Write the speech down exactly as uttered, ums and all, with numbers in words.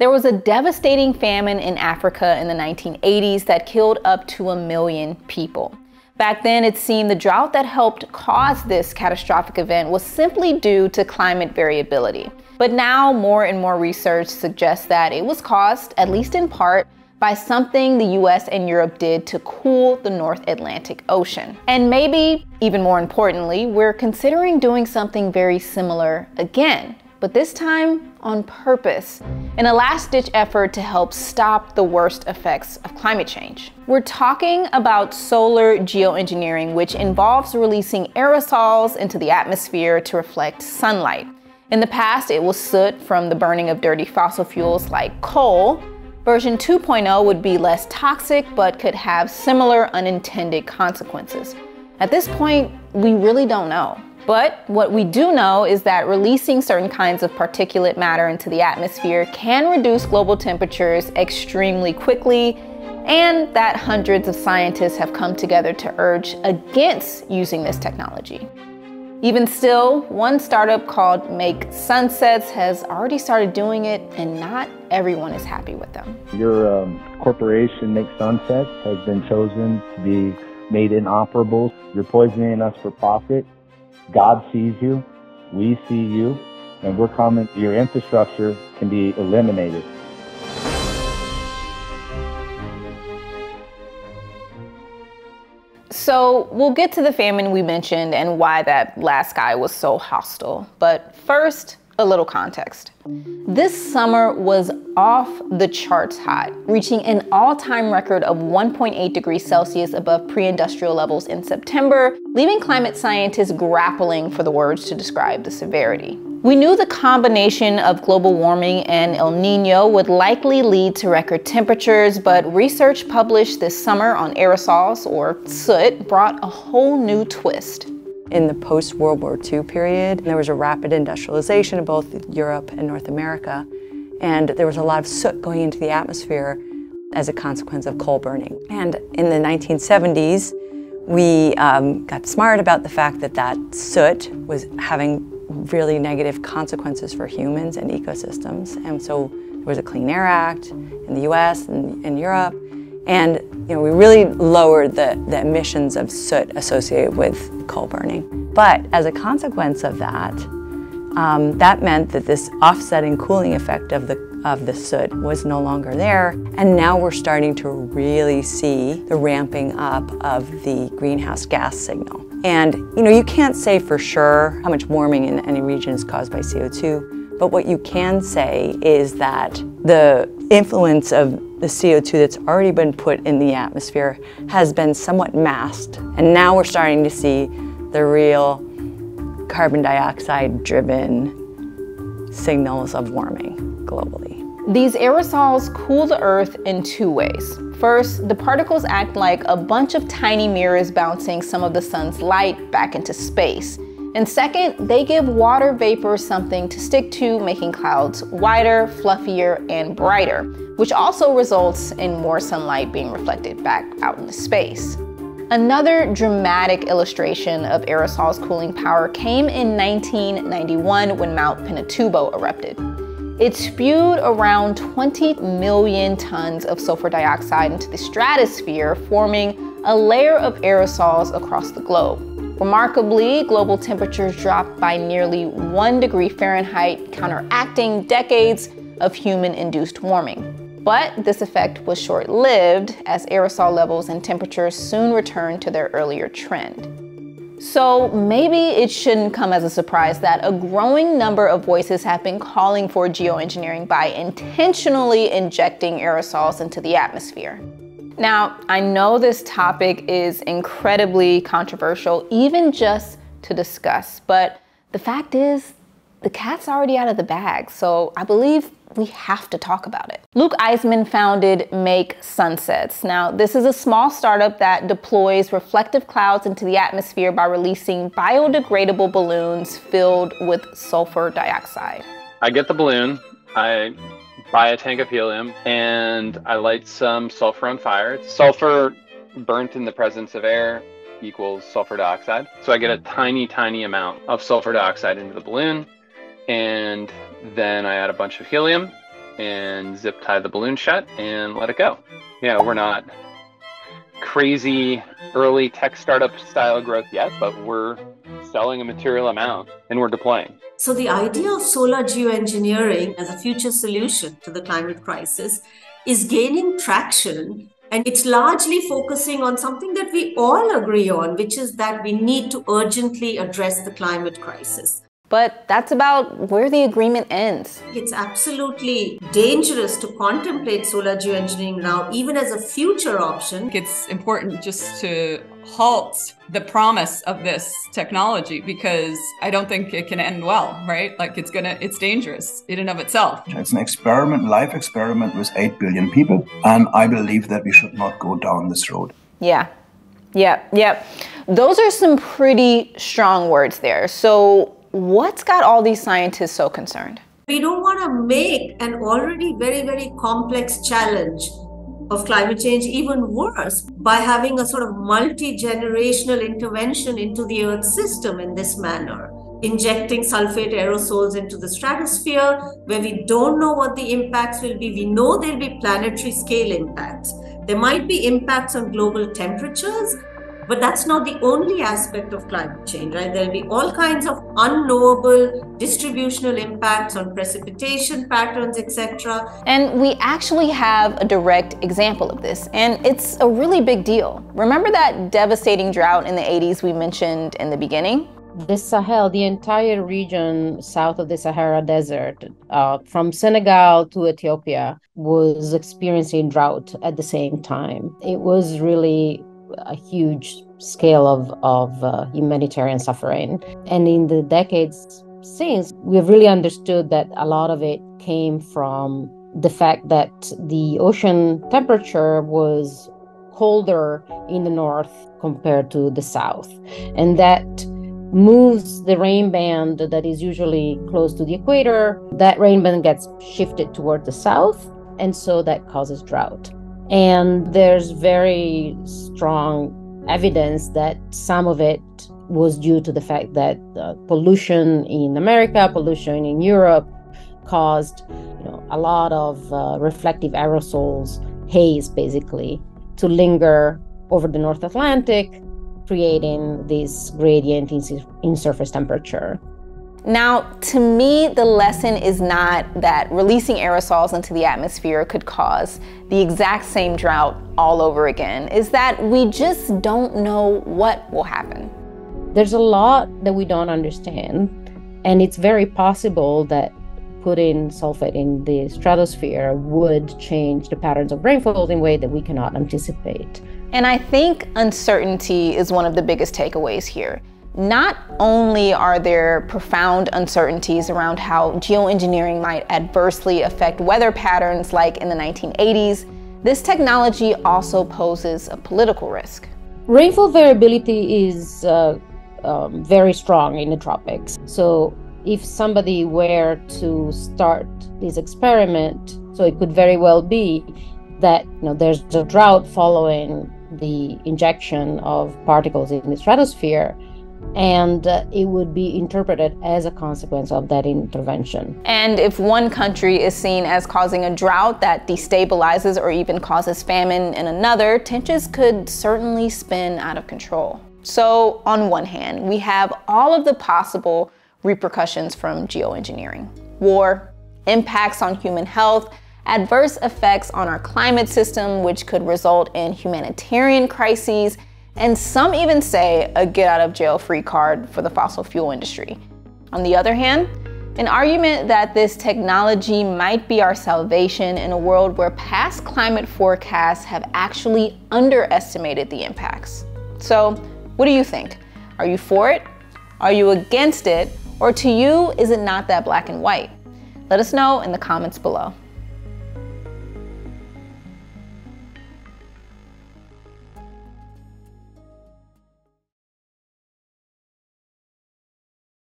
There was a devastating famine in Africa in the nineteen eighties that killed up to a million people. Back then, it seemed the drought that helped cause this catastrophic event was simply due to climate variability. But now more and more research suggests that it was caused, at least in part, by something the U S and Europe did to cool the North Atlantic Ocean. And maybe, even more importantly, we're considering doing something very similar again, but this time on purpose, in a last-ditch effort to help stop the worst effects of climate change. We're talking about solar geoengineering, which involves releasing aerosols into the atmosphere to reflect sunlight. In the past, it was soot from the burning of dirty fossil fuels like coal. Version two point oh would be less toxic, but could have similar unintended consequences. At this point, we really don't know. But what we do know is that releasing certain kinds of particulate matter into the atmosphere can reduce global temperatures extremely quickly, and that hundreds of scientists have come together to urge against using this technology. Even still, one startup called Make Sunsets has already started doing it, and not everyone is happy with them. Your um, corporation, Make Sunsets, has been chosen to be made inoperable. You're poisoning us for profit. God sees you, we see you, and we're coming. Your infrastructure can be eliminated. So we'll get to the famine we mentioned and why that last guy was so hostile. But first, a little context. This summer was off the charts hot, reaching an all-time record of one point eight degrees Celsius above pre-industrial levels in September, leaving climate scientists grappling for the words to describe the severity. We knew the combination of global warming and El Nino would likely lead to record temperatures, but research published this summer on aerosols, or soot, brought a whole new twist. In the post-World War Two period, there was a rapid industrialization of both Europe and North America, and there was a lot of soot going into the atmosphere as a consequence of coal burning. And in the nineteen seventies, we um, got smart about the fact that that soot was having really negative consequences for humans and ecosystems, and so there was a Clean Air Act in the U S and in Europe, and you know, we really lowered the, the emissions of soot associated with coal burning. But as a consequence of that, um, that meant that this offsetting cooling effect of the, of the soot was no longer there. And now we're starting to really see the ramping up of the greenhouse gas signal. And you know, you can't say for sure how much warming in any region is caused by C O two, but what you can say is that the influence of the C O two that's already been put in the atmosphere has been somewhat masked, and now we're starting to see the real carbon dioxide driven signals of warming globally. These aerosols cool the earth in two ways. First, the particles act like a bunch of tiny mirrors bouncing some of the sun's light back into space. And second, they give water vapor something to stick to, making clouds wider, fluffier, and brighter, which also results in more sunlight being reflected back out into space. Another dramatic illustration of aerosol's cooling power came in nineteen ninety-one when Mount Pinatubo erupted. It spewed around twenty million tons of sulfur dioxide into the stratosphere, forming a layer of aerosols across the globe. Remarkably, global temperatures dropped by nearly one degree Fahrenheit, counteracting decades of human-induced warming. But this effect was short-lived, as aerosol levels and temperatures soon returned to their earlier trend. So maybe it shouldn't come as a surprise that a growing number of voices have been calling for geoengineering by intentionally injecting aerosols into the atmosphere. Now, I know this topic is incredibly controversial, even just to discuss, but the fact is, the cat's already out of the bag, so I believe we have to talk about it. Luke Iseman founded Make Sunsets. Now, this is a small startup that deploys reflective clouds into the atmosphere by releasing biodegradable balloons filled with sulfur dioxide. I get the balloon. I buy a tank of helium, and I light some sulfur on fire. Sulfur burnt in the presence of air equals sulfur dioxide. So I get a tiny, tiny amount of sulfur dioxide into the balloon, and then I add a bunch of helium, and zip tie the balloon shut and let it go. Yeah, we're not crazy early tech startup style growth yet, but we're selling a material amount and we're deploying. So the idea of solar geoengineering as a future solution to the climate crisis is gaining traction, and it's largely focusing on something that we all agree on, which is that we need to urgently address the climate crisis. But that's about where the agreement ends. It's absolutely dangerous to contemplate solar geoengineering now, even as a future option. It's important just to halt the promise of this technology, because I don't think it can end well, right? Like it's gonna, it's dangerous in and of itself. It's an experiment, life experiment with eight billion people. And I believe that we should not go down this road. Yeah, yeah, yeah. Those are some pretty strong words there. So what's got all these scientists so concerned? We don't want to make an already very, very complex challenge of climate change even worse by having a sort of multi-generational intervention into the Earth system in this manner, injecting sulfate aerosols into the stratosphere where we don't know what the impacts will be. We know there'll be planetary scale impacts. There might be impacts on global temperatures, but that's not the only aspect of climate change, right? There'll be all kinds of unknowable distributional impacts on precipitation patterns, et cetera. And we actually have a direct example of this, and it's a really big deal. Remember that devastating drought in the eighties we mentioned in the beginning? The Sahel, the entire region south of the Sahara Desert, uh, from Senegal to Ethiopia, was experiencing drought at the same time. It was really a huge scale of, of uh, humanitarian suffering. And in the decades since, we've really understood that a lot of it came from the fact that the ocean temperature was colder in the north compared to the south. And that moves the rain band that is usually close to the equator. That rain band gets shifted toward the south, and so that causes drought. And there's very strong evidence that some of it was due to the fact that uh, pollution in America, pollution in Europe caused you know, a lot of uh, reflective aerosols, haze basically, to linger over the North Atlantic, creating this gradient in, in surface temperature. Now, to me, the lesson is not that releasing aerosols into the atmosphere could cause the exact same drought all over again. It's that we just don't know what will happen. There's a lot that we don't understand, and it's very possible that putting sulfate in the stratosphere would change the patterns of rainfall in a way that we cannot anticipate. And I think uncertainty is one of the biggest takeaways here. Not only are there profound uncertainties around how geoengineering might adversely affect weather patterns like in the nineteen eighties, this technology also poses a political risk. Rainfall variability is uh, um, very strong in the tropics. So if somebody were to start this experiment, so it could very well be that you know, there's a drought following the injection of particles in the stratosphere, and uh, it would be interpreted as a consequence of that intervention. And if one country is seen as causing a drought that destabilizes or even causes famine in another, tensions could certainly spin out of control. So on one hand, we have all of the possible repercussions from geoengineering: war, impacts on human health, adverse effects on our climate system, which could result in humanitarian crises, and some even say a get out of jail free card for the fossil fuel industry. On the other hand, an argument that this technology might be our salvation in a world where past climate forecasts have actually underestimated the impacts. So what do you think? Are you for it? Are you against it? Or to you, is it not that black and white? Let us know in the comments below.